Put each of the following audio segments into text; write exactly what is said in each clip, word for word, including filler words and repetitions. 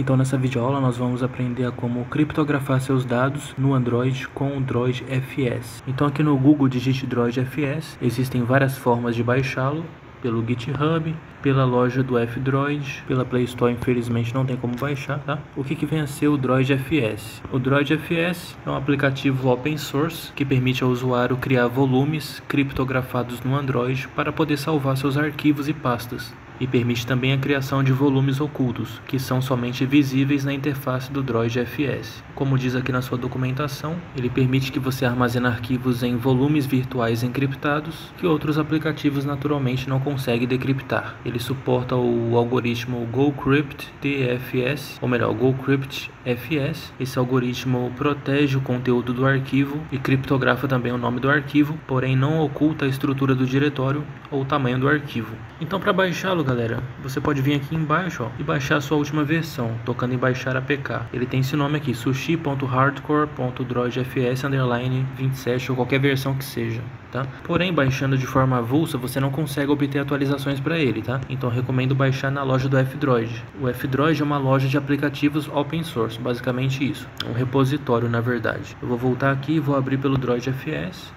Então nessa videoaula nós vamos aprender a como criptografar seus dados no Android com o DroidFS. Então aqui no Google digite DroidFS, existem várias formas de baixá-lo, pelo GitHub, pela loja do F-Droid, pela Play Store infelizmente não tem como baixar, tá? O que que vem a ser o DroidFS? O DroidFS é um aplicativo open source que permite ao usuário criar volumes criptografados no Android para poder salvar seus arquivos e pastas. E permite também a criação de volumes ocultos, que são somente visíveis na interface do DroidFS. Como diz aqui na sua documentação, ele permite que você armazene arquivos em volumes virtuais encriptados, que outros aplicativos naturalmente não conseguem decriptar. Ele suporta o algoritmo GoCryptFS, ou melhor, GoCryptFS. Esse algoritmo protege o conteúdo do arquivo e criptografa também o nome do arquivo, porém não oculta a estrutura do diretório ou o tamanho do arquivo. Então, para baixá-lo, galera, você pode vir aqui embaixo, ó, e baixar a sua última versão, tocando em baixar A P K. Ele tem esse nome aqui, sushi ponto hardcore ponto droidfs underline vinte e sete, ou qualquer versão que seja, tá? Porém, baixando de forma avulsa, você não consegue obter atualizações para ele, tá? Então, recomendo baixar na loja do F-Droid. O F-Droid é uma loja de aplicativos open source, basicamente isso, um repositório, na verdade. Eu vou voltar aqui e vou abrir pelo DroidFS.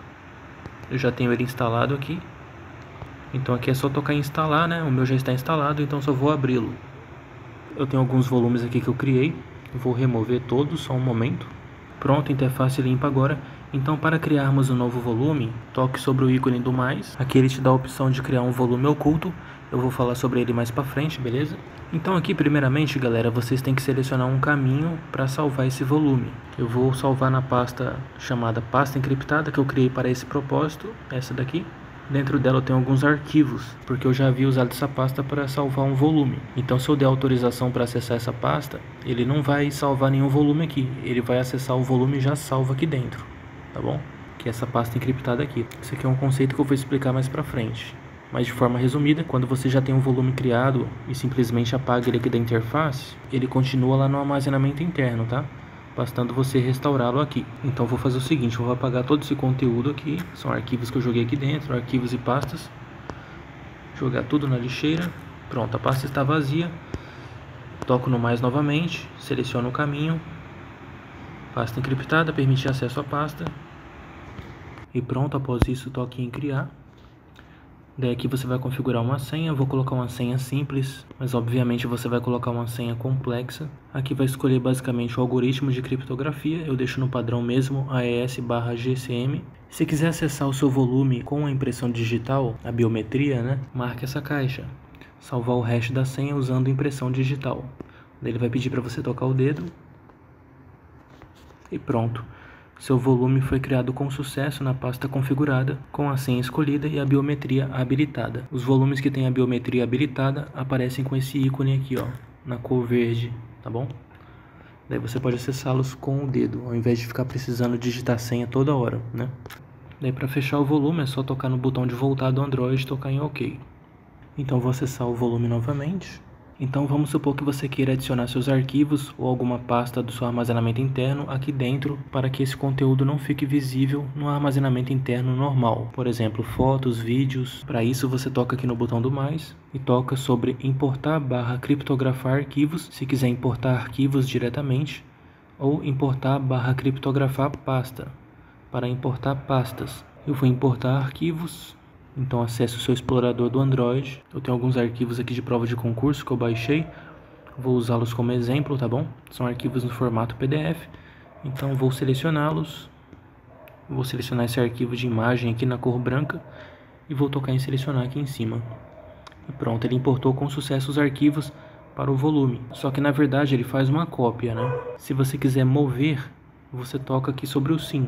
Eu já tenho ele instalado aqui. Então aqui é só tocar em instalar, né? O meu já está instalado, então só vou abri-lo. Eu tenho alguns volumes aqui que eu criei. Vou remover todos, só um momento. Pronto, interface limpa agora. Então, para criarmos um novo volume, toque sobre o ícone do mais. Aqui ele te dá a opção de criar um volume oculto. Eu vou falar sobre ele mais pra frente, beleza? Então aqui, primeiramente, galera, vocês têm que selecionar um caminho para salvar esse volume. Eu vou salvar na pasta chamada pasta encriptada, que eu criei para esse propósito, essa daqui. Dentro dela eu tenho alguns arquivos, porque eu já havia usado essa pasta para salvar um volume. Então, se eu der autorização para acessar essa pasta, ele não vai salvar nenhum volume aqui. Ele vai acessar o volume já salvo aqui dentro, tá bom? Que é essa pasta encriptada aqui. Isso aqui é um conceito que eu vou explicar mais pra frente. Mas de forma resumida, quando você já tem um volume criado e simplesmente apaga ele aqui da interface, ele continua lá no armazenamento interno, tá? Bastando você restaurá-lo aqui. Então vou fazer o seguinte, eu vou apagar todo esse conteúdo aqui, são arquivos que eu joguei aqui dentro, arquivos e pastas, jogar tudo na lixeira. Pronto, a pasta está vazia. Toco no mais novamente, seleciono o caminho, pasta encriptada, permitir acesso à pasta, e pronto. Após isso, toque em criar. Daí aqui você vai configurar uma senha. Eu vou colocar uma senha simples, mas obviamente você vai colocar uma senha complexa. Aqui vai escolher basicamente o algoritmo de criptografia. Eu deixo no padrão mesmo, A E S barra G C M. Se quiser acessar o seu volume com a impressão digital, a biometria, né? Marque essa caixa. Salvar o hash da senha usando impressão digital. Daí ele vai pedir para você tocar o dedo. E pronto. Seu volume foi criado com sucesso na pasta configurada, com a senha escolhida e a biometria habilitada. Os volumes que têm a biometria habilitada aparecem com esse ícone aqui, ó, na cor verde, tá bom? Daí você pode acessá-los com o dedo, ao invés de ficar precisando digitar senha toda hora, né? Daí para fechar o volume é só tocar no botão de voltar do Android e tocar em OK. Então vou acessar o volume novamente. Então vamos supor que você queira adicionar seus arquivos ou alguma pasta do seu armazenamento interno aqui dentro, para que esse conteúdo não fique visível no armazenamento interno normal. Por exemplo, fotos, vídeos. Para isso você toca aqui no botão do mais e toca sobre importar barra criptografar arquivos, se quiser importar arquivos diretamente, ou importar barra criptografar pasta, para importar pastas. Eu vou importar arquivos. Então acesse o seu explorador do Android. Eu tenho alguns arquivos aqui de prova de concurso que eu baixei. Vou usá-los como exemplo, tá bom? São arquivos no formato P D F. Então vou selecioná-los. Vou selecionar esse arquivo de imagem aqui na cor branca. E vou tocar em selecionar aqui em cima. E pronto, ele importou com sucesso os arquivos para o volume. Só que na verdade ele faz uma cópia, né? Se você quiser mover, você toca aqui sobre o sim,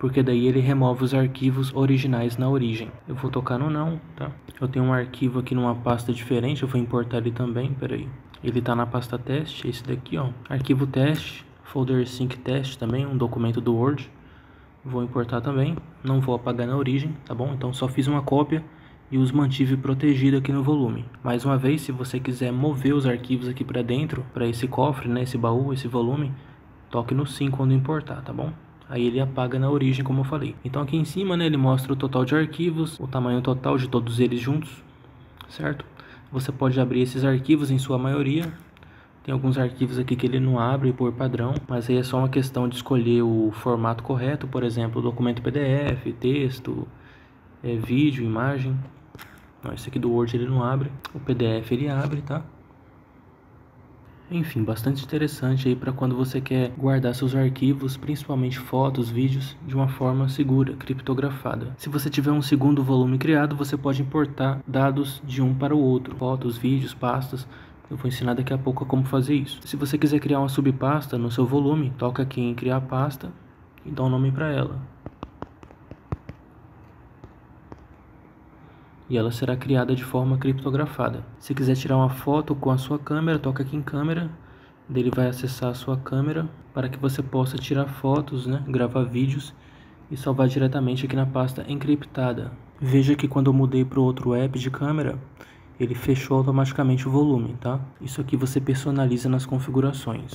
porque daí ele remove os arquivos originais na origem. Eu vou tocar no não, tá? Eu tenho um arquivo aqui numa pasta diferente, eu vou importar ele também, peraí. Ele tá na pasta teste, esse daqui, ó. Arquivo teste, FolderSync teste também, um documento do Word. Vou importar também, não vou apagar na origem, tá bom? Então só fiz uma cópia e os mantive protegido aqui no volume. Mais uma vez, se você quiser mover os arquivos aqui para dentro, para esse cofre, né, esse baú, esse volume, toque no sim quando importar, tá bom? Aí ele apaga na origem, como eu falei. Então aqui em cima, né, ele mostra o total de arquivos, o tamanho total de todos eles juntos, certo? Você pode abrir esses arquivos em sua maioria. Tem alguns arquivos aqui que ele não abre por padrão, mas aí é só uma questão de escolher o formato correto, por exemplo, documento P D F, texto, é, vídeo, imagem. Não, esse aqui do Word ele não abre, o P D F ele abre, tá? Enfim, bastante interessante aí para quando você quer guardar seus arquivos, principalmente fotos, vídeos, de uma forma segura, criptografada. Se você tiver um segundo volume criado, você pode importar dados de um para o outro, fotos, vídeos, pastas. Eu vou ensinar daqui a pouco como fazer isso. Se você quiser criar uma subpasta no seu volume, toca aqui em criar pasta e dá um nome para ela. E ela será criada de forma criptografada. Se quiser tirar uma foto com a sua câmera, toca aqui em câmera. Ele vai acessar a sua câmera para que você possa tirar fotos, né? Gravar vídeos e salvar diretamente aqui na pasta encriptada. Veja que quando eu mudei para o outro app de câmera, ele fechou automaticamente o volume, tá? Isso aqui você personaliza nas configurações.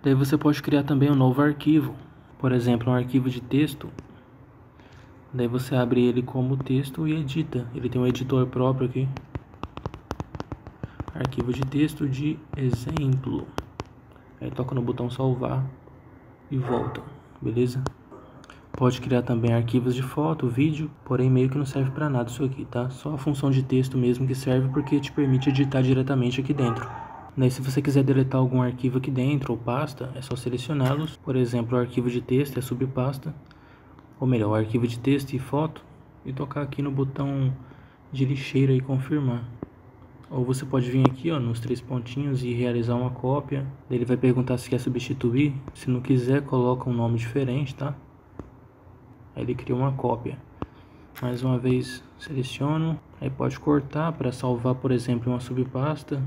Daí você pode criar também um novo arquivo. Por exemplo, um arquivo de texto. Daí você abre ele como texto e edita. Ele tem um editor próprio aqui. Arquivo de texto de exemplo. Aí toca no botão salvar e volta, beleza? Pode criar também arquivos de foto, vídeo, porém meio que não serve para nada isso aqui, tá? Só a função de texto mesmo que serve, porque te permite editar diretamente aqui dentro. Daí se você quiser deletar algum arquivo aqui dentro ou pasta, é só selecioná-los. Por exemplo, o arquivo de texto é subpasta. Ou melhor, o arquivo de texto e foto, e tocar aqui no botão de lixeira e confirmar. Ou você pode vir aqui, ó, nos três pontinhos e realizar uma cópia. Ele vai perguntar se quer substituir. Se não quiser, coloca um nome diferente, tá? Aí ele cria uma cópia. Mais uma vez, seleciono. Aí pode cortar para salvar, por exemplo, uma subpasta.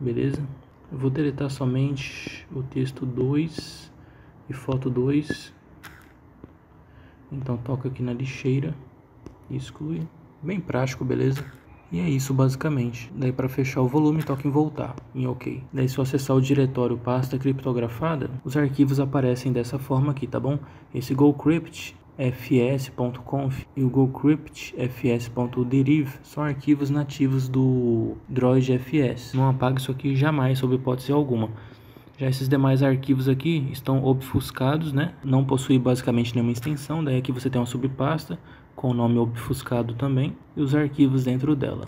Beleza? Eu vou deletar somente o texto dois e foto dois. Então toca aqui na lixeira e exclui. Bem prático, beleza? E é isso basicamente. Daí para fechar o volume, toca em voltar, em OK. Daí se eu acessar o diretório pasta criptografada, os arquivos aparecem dessa forma aqui, tá bom? Esse GoCryptFS.conf e o GoCryptFS.deriv são arquivos nativos do DroidFS. Não apague isso aqui jamais, sob hipótese alguma. Já esses demais arquivos aqui estão obfuscados, né? Não possui basicamente nenhuma extensão. Daí aqui você tem uma subpasta com o nome obfuscado também e os arquivos dentro dela.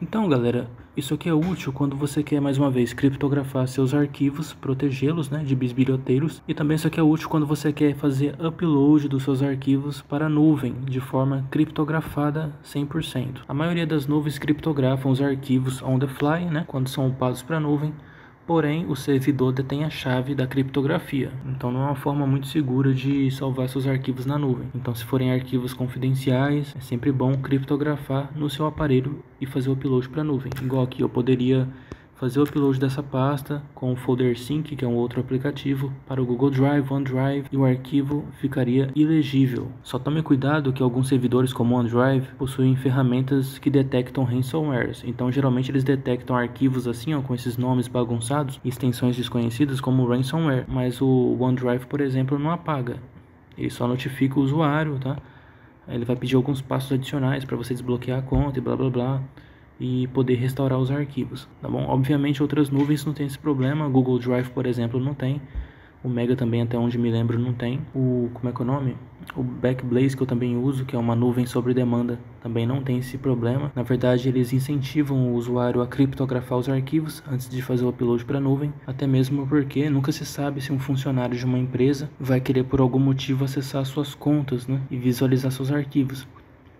Então, galera, isso aqui é útil quando você quer, mais uma vez, criptografar seus arquivos, protegê-los, né, de bisbilhoteiros. E também isso aqui é útil quando você quer fazer upload dos seus arquivos para a nuvem de forma criptografada cem por cento. A maioria das nuvens criptografam os arquivos on the fly, né, quando são upados para a nuvem. Porém, o servidor detém a chave da criptografia, então não é uma forma muito segura de salvar seus arquivos na nuvem. Então, se forem arquivos confidenciais, é sempre bom criptografar no seu aparelho e fazer o upload para a nuvem. Igual aqui, eu poderia fazer o upload dessa pasta com o FolderSync, que é um outro aplicativo, para o Google Drive, OneDrive, e o arquivo ficaria ilegível. Só tome cuidado que alguns servidores como o OneDrive possuem ferramentas que detectam ransomwares. Então, geralmente eles detectam arquivos assim, ó, com esses nomes bagunçados, extensões desconhecidas como ransomware. Mas o OneDrive, por exemplo, não apaga. Ele só notifica o usuário, tá? Ele vai pedir alguns passos adicionais para você desbloquear a conta e blá blá blá, e poder restaurar os arquivos, tá bom? Obviamente outras nuvens não tem esse problema, Google Drive, por exemplo, não tem, o Mega também, até onde me lembro, não tem, o, como é que é o nome? O Backblaze, que eu também uso, que é uma nuvem sobre demanda, também não tem esse problema. Na verdade, eles incentivam o usuário a criptografar os arquivos antes de fazer o upload para a nuvem, até mesmo porque nunca se sabe se um funcionário de uma empresa vai querer, por algum motivo, acessar suas contas, né, e visualizar seus arquivos.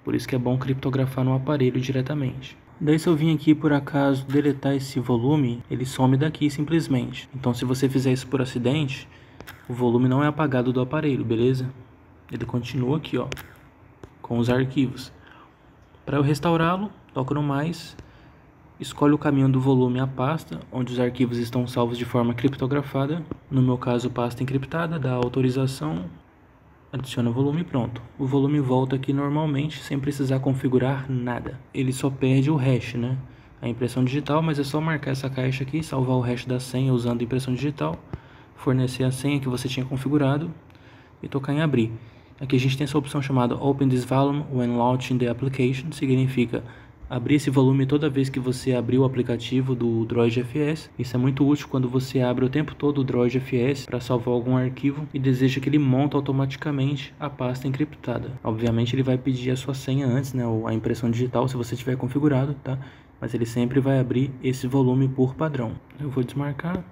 Por isso que é bom criptografar no aparelho diretamente. Daí se eu vim aqui por acaso deletar esse volume, ele some daqui simplesmente. Então se você fizer isso por acidente, o volume não é apagado do aparelho, beleza? Ele continua aqui, ó, com os arquivos. Para eu restaurá-lo, toco no mais, escolho o caminho do volume à pasta, onde os arquivos estão salvos de forma criptografada. No meu caso, pasta encriptada, dá autorização, adiciona o volume e pronto. O volume volta aqui normalmente, sem precisar configurar nada. Ele só perde o hash, né? A impressão digital, mas é só marcar essa caixa aqui, salvar o hash da senha usando a impressão digital, fornecer a senha que você tinha configurado e tocar em abrir. Aqui a gente tem essa opção chamada Open this volume when launching the application, significa abrir esse volume toda vez que você abrir o aplicativo do DroidFS. Isso é muito útil quando você abre o tempo todo o DroidFS para salvar algum arquivo e deseja que ele monte automaticamente a pasta encriptada. Obviamente ele vai pedir a sua senha antes, né, ou a impressão digital se você tiver configurado, tá? Mas ele sempre vai abrir esse volume por padrão. Eu vou desmarcar.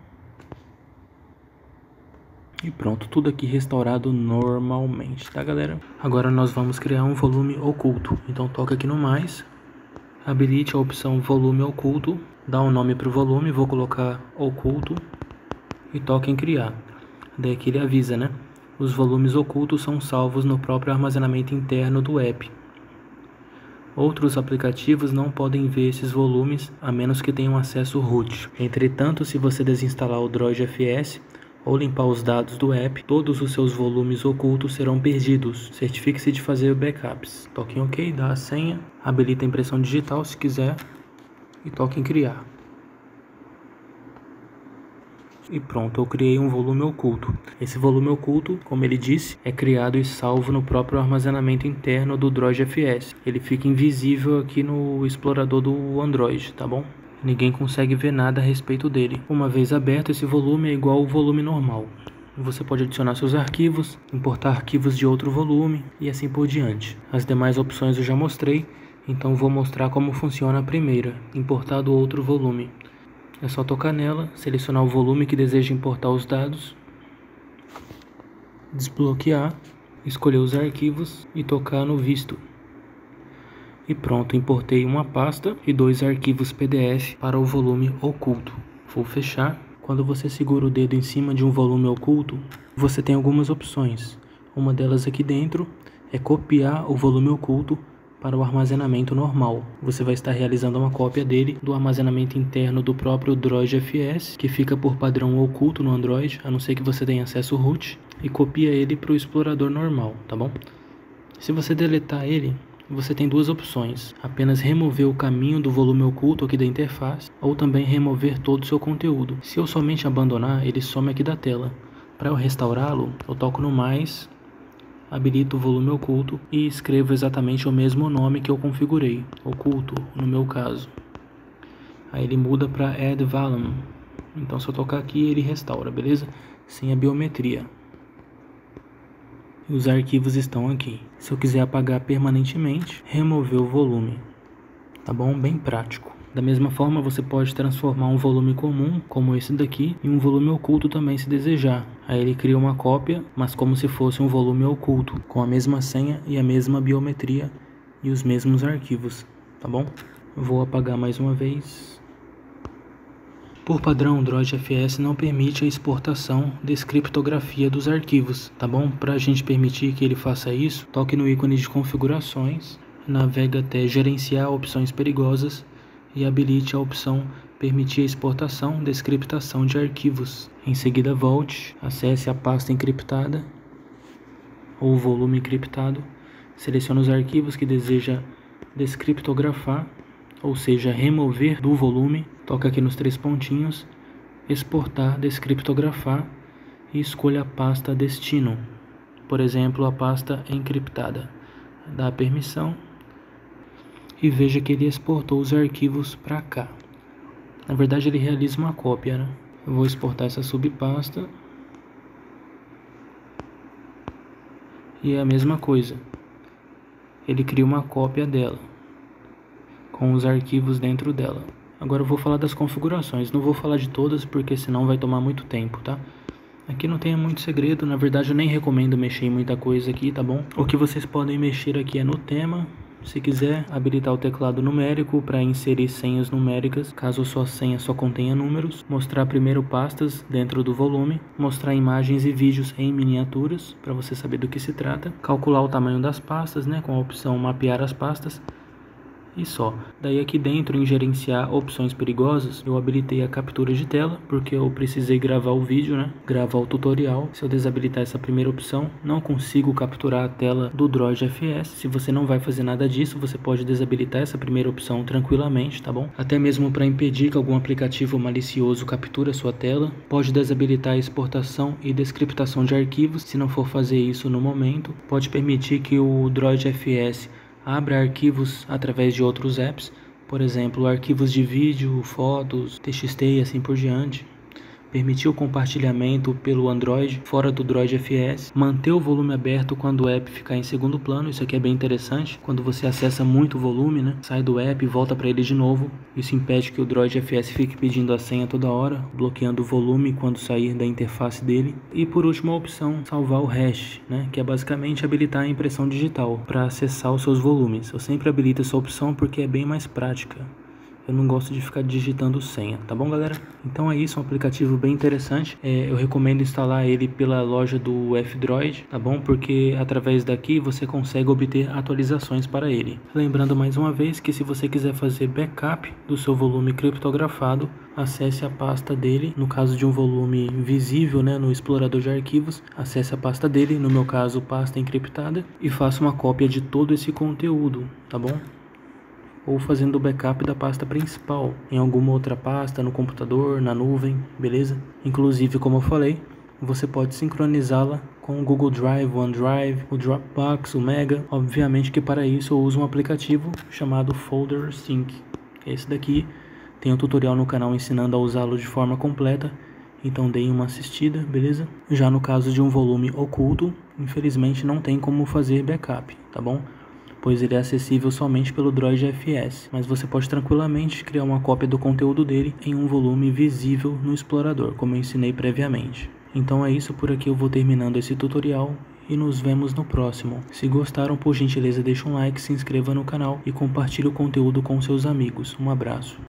E pronto, tudo aqui restaurado normalmente, tá galera? Agora nós vamos criar um volume oculto. Então toca aqui no mais, habilite a opção volume oculto, dá um nome para o volume, vou colocar oculto e toca em criar. Daí que ele avisa, né? Os volumes ocultos são salvos no próprio armazenamento interno do app. Outros aplicativos não podem ver esses volumes a menos que tenham acesso root. Entretanto, se você desinstalar o DroidFS ou limpar os dados do app, todos os seus volumes ocultos serão perdidos. Certifique-se de fazer backups. Toque em OK, dá a senha, habilita a impressão digital se quiser e toque em criar. E pronto, eu criei um volume oculto. Esse volume oculto, como ele disse, é criado e salvo no próprio armazenamento interno do DroidFS. Ele fica invisível aqui no explorador do Android, tá bom? Ninguém consegue ver nada a respeito dele. Uma vez aberto, esse volume é igual ao volume normal. Você pode adicionar seus arquivos, importar arquivos de outro volume e assim por diante. As demais opções eu já mostrei, então vou mostrar como funciona a primeira, importar do outro volume. É só tocar nela, selecionar o volume que deseja importar os dados, desbloquear, escolher os arquivos e tocar no visto. E pronto, importei uma pasta e dois arquivos P D F para o volume oculto. Vou fechar. Quando você segura o dedo em cima de um volume oculto, você tem algumas opções. Uma delas aqui dentro é copiar o volume oculto para o armazenamento normal. Você vai estar realizando uma cópia dele do armazenamento interno do próprio DroidFS, que fica por padrão oculto no Android, a não ser que você tenha acesso root, e copia ele para o explorador normal, tá bom? Se você deletar ele, você tem duas opções, apenas remover o caminho do volume oculto aqui da interface ou também remover todo o seu conteúdo. Se eu somente abandonar, ele some aqui da tela. Para eu restaurá-lo, eu toco no mais, habilito o volume oculto e escrevo exatamente o mesmo nome que eu configurei, oculto no meu caso. Aí ele muda para Add Volume, então se eu tocar aqui ele restaura, beleza? Sem a biometria. Os arquivos estão aqui. Se eu quiser apagar permanentemente, remover o volume. Tá bom? Bem prático. Da mesma forma, você pode transformar um volume comum, como esse daqui, em um volume oculto também se desejar. Aí ele cria uma cópia, mas como se fosse um volume oculto, com a mesma senha e a mesma biometria e os mesmos arquivos. Tá bom? Vou apagar mais uma vez. Por padrão, o DroidFS não permite a exportação de descriptografia dos arquivos, tá bom? Para a gente permitir que ele faça isso, toque no ícone de configurações, navega até gerenciar opções perigosas e habilite a opção permitir a exportação de descriptação de arquivos. Em seguida volte, acesse a pasta encriptada ou volume encriptado, selecione os arquivos que deseja descriptografar, ou seja, remover do volume, toca aqui nos três pontinhos, exportar, descriptografar e escolha a pasta destino, por exemplo, a pasta encriptada. Dá a permissão e veja que ele exportou os arquivos para cá. Na verdade ele realiza uma cópia, né? Eu vou exportar essa subpasta e é a mesma coisa, ele cria uma cópia dela, com os arquivos dentro dela. Agora eu vou falar das configurações, não vou falar de todas porque senão vai tomar muito tempo, tá? Aqui não tem muito segredo, na verdade eu nem recomendo mexer em muita coisa aqui, tá bom? O que vocês podem mexer aqui é no tema, se quiser habilitar o teclado numérico para inserir senhas numéricas, caso sua senha só contenha números, mostrar primeiro pastas dentro do volume, mostrar imagens e vídeos em miniaturas, para você saber do que se trata, calcular o tamanho das pastas, né, com a opção mapear as pastas, e só. Daí aqui dentro em gerenciar opções perigosas, eu habilitei a captura de tela, porque eu precisei gravar o vídeo, né? Gravar o tutorial. Se eu desabilitar essa primeira opção, não consigo capturar a tela do DroidFS. Se você não vai fazer nada disso, você pode desabilitar essa primeira opção tranquilamente, tá bom? Até mesmo para impedir que algum aplicativo malicioso capture a sua tela. Pode desabilitar a exportação e descriptação de arquivos, se não for fazer isso no momento. Pode permitir que o DroidFS abra arquivos através de outros apps, por exemplo, arquivos de vídeo, fotos, T X T e assim por diante. Permitir o compartilhamento pelo Android fora do DroidFS, manter o volume aberto quando o app ficar em segundo plano, isso aqui é bem interessante, quando você acessa muito volume, né? Sai do app e volta para ele de novo, isso impede que o DroidFS fique pedindo a senha toda hora, bloqueando o volume quando sair da interface dele. E por último a opção salvar o hash, né? Que é basicamente habilitar a impressão digital para acessar os seus volumes. Eu sempre habilito essa opção porque é bem mais prática. Eu não gosto de ficar digitando senha, tá bom, galera? Então é isso, um aplicativo bem interessante. É, eu recomendo instalar ele pela loja do F-Droid, tá bom? Porque através daqui você consegue obter atualizações para ele. Lembrando mais uma vez que se você quiser fazer backup do seu volume criptografado, acesse a pasta dele. No caso de um volume visível, né, no explorador de arquivos, acesse a pasta dele, no meu caso, pasta encriptada, e faça uma cópia de todo esse conteúdo, tá bom? Ou fazendo o backup da pasta principal, em alguma outra pasta, no computador, na nuvem, beleza? Inclusive, como eu falei, você pode sincronizá-la com o Google Drive, o OneDrive, o Dropbox, o Mega. Obviamente que para isso eu uso um aplicativo chamado FolderSync. Esse daqui tem um tutorial no canal ensinando a usá-lo de forma completa, então deem uma assistida, beleza? Já no caso de um volume oculto, infelizmente não tem como fazer backup, tá bom? Pois ele é acessível somente pelo DroidFS, mas você pode tranquilamente criar uma cópia do conteúdo dele em um volume visível no explorador, como eu ensinei previamente. Então é isso, por aqui eu vou terminando esse tutorial e nos vemos no próximo. Se gostaram, por gentileza deixa um like, se inscreva no canal e compartilhe o conteúdo com seus amigos. Um abraço.